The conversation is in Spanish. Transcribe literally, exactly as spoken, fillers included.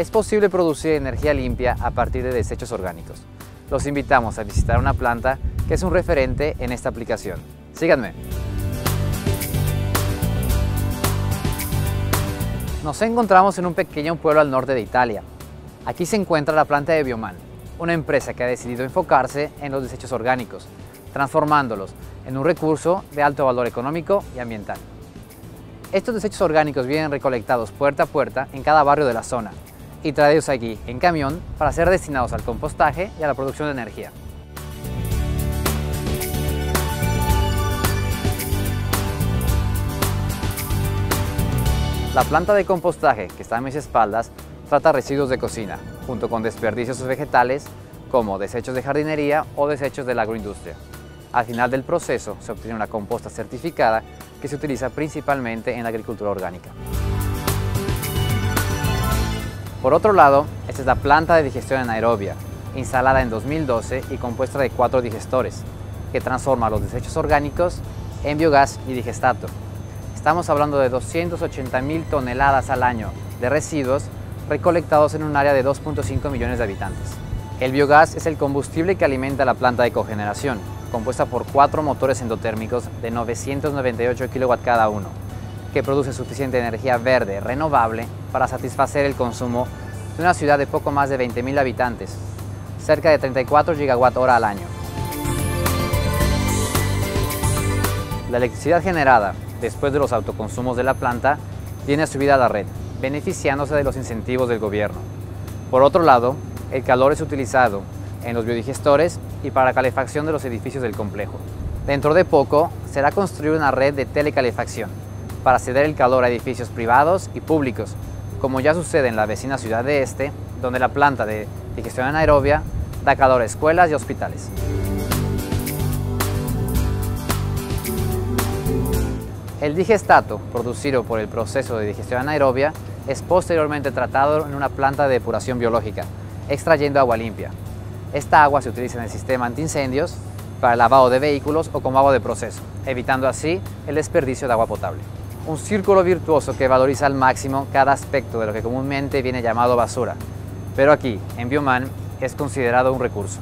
es posible producir energía limpia a partir de desechos orgánicos. Los invitamos a visitar una planta que es un referente en esta aplicación. Síganme. Nos encontramos en un pequeño pueblo al norte de Italia. Aquí se encuentra la planta de Bioman, una empresa que ha decidido enfocarse en los desechos orgánicos, transformándolos en un recurso de alto valor económico y ambiental. Estos desechos orgánicos vienen recolectados puerta a puerta en cada barrio de la zona y traídos aquí en camión para ser destinados al compostaje y a la producción de energía. La planta de compostaje que está a mis espaldas trata residuos de cocina, junto con desperdicios vegetales como desechos de jardinería o desechos de la agroindustria. Al final del proceso se obtiene una composta certificada que se utiliza principalmente en la agricultura orgánica. Por otro lado, esta es la planta de digestión en aerobia, instalada en dos mil doce y compuesta de cuatro digestores, que transforma los desechos orgánicos en biogás y digestato. Estamos hablando de doscientas ochenta mil toneladas al año de residuos recolectados en un área de dos punto cinco millones de habitantes. El biogás es el combustible que alimenta la planta de cogeneración, compuesta por cuatro motores endotérmicos de novecientos noventa y ocho kilovatios cada uno, que produce suficiente energía verde renovable para satisfacer el consumo de una ciudad de poco más de veinte mil habitantes, cerca de treinta y cuatro gigawatt hora al año. La electricidad generada después de los autoconsumos de la planta viene subida a la red, beneficiándose de los incentivos del gobierno. Por otro lado, el calor es utilizado en los biodigestores y para la calefacción de los edificios del complejo. Dentro de poco será construida una red de telecalefacción para ceder el calor a edificios privados y públicos, como ya sucede en la vecina ciudad de Este, donde la planta de digestión anaerobia da calor a escuelas y hospitales. El digestato, producido por el proceso de digestión anaerobia, es posteriormente tratado en una planta de depuración biológica, extrayendo agua limpia. Esta agua se utiliza en el sistema antiincendios, para el lavado de vehículos o como agua de proceso, evitando así el desperdicio de agua potable. Un círculo virtuoso que valoriza al máximo cada aspecto de lo que comúnmente viene llamado basura, pero aquí, en Bioman, es considerado un recurso.